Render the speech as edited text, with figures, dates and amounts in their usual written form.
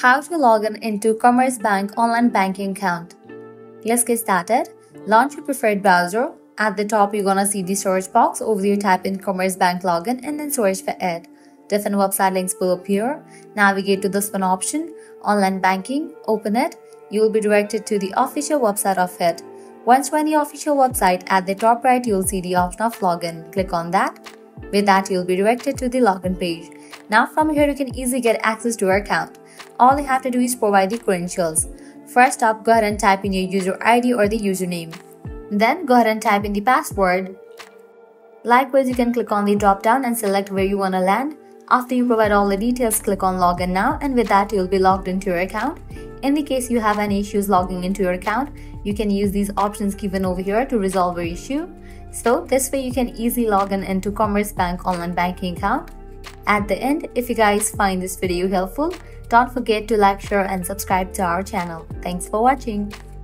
how to log in into Commerzbank online banking account. Let's get started. Launch your preferred browser. At the top, you're gonna see the search box. Over there, type in Commerzbank login and then search for it. Different website links will appear. Navigate to this one option, online banking, open it. You will be directed to the official website of it. Once you're on the official website, at the top right, you'll see the option of login. Click on that. With that, you'll be directed to the login page. Now from here, you can easily get access to your account. All you have to do is provide the credentials. First up, go ahead and type in your user ID or the username. Then go ahead and type in the password. Likewise, you can click on the drop down and select where you want to land. After you provide all the details, click on login now, and with that you'll be logged into your account. In the case you have any issues logging into your account, you can use these options given over here to resolve your issue. So this way you can easily log in into Commerzbank online banking account. At the end, if you guys find this video helpful, don't forget to like, share and subscribe to our channel. Thanks for watching.